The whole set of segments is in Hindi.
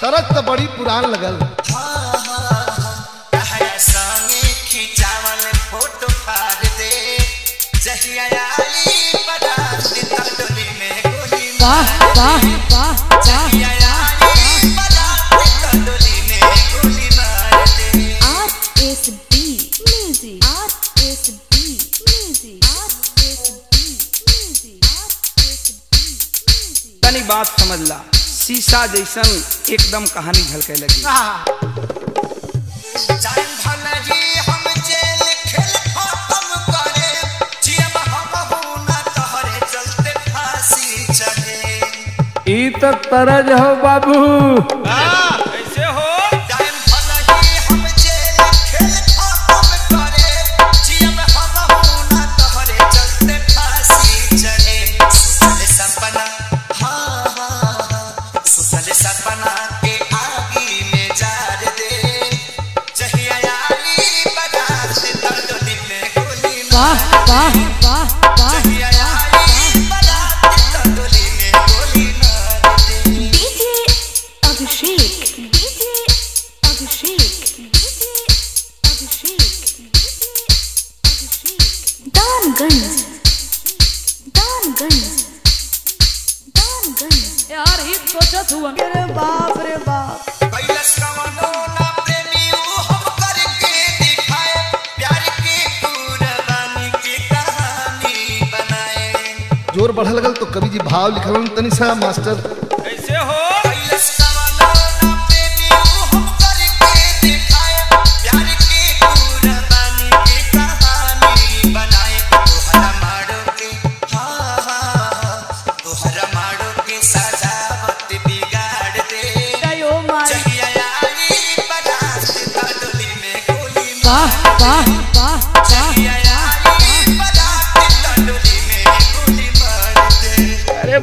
सड़क तो बड़ी पुरान लगल RSD Music RSD Music RSD Music RSD तनी बात समझ ला शीशा जैसन एकदम कहानी झलके लगी। ई तो तरज हो बाबू ऐसे हो यार ही सोचत हुआ बाप रे बाप कैलाश कमानो ना प्रेमी हम करके दिखाए प्यार की कुर्बानी की कहानी बनाए जोर बढ़ा लगल तो कवि जी भाव लिखलन तनी सा मास्टर ऐसे हो कैलाश कमानो ना प्रेमी हम करके दिखाए प्यार की कुर्बानी की कहानी बनाए तोहरा मारो के हां हां तोहरा मारो के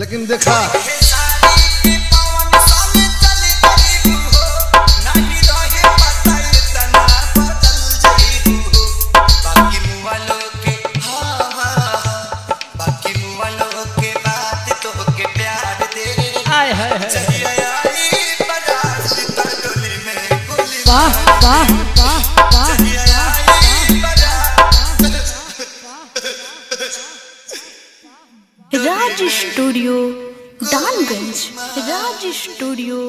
लेकिन देखा के पवन सामने चले जाई हो नाही रहे पता इतना बदल जाई हो बाकी मुवालो के हां हां बाकी मुवालो के बात तो के प्यार दे आए हाय हाय चलिया आई बदास तोली में गोली वाह वाह वाह वाह चलिया आई बदास राज स्टूडियो डानगंज राज स्टूडियो।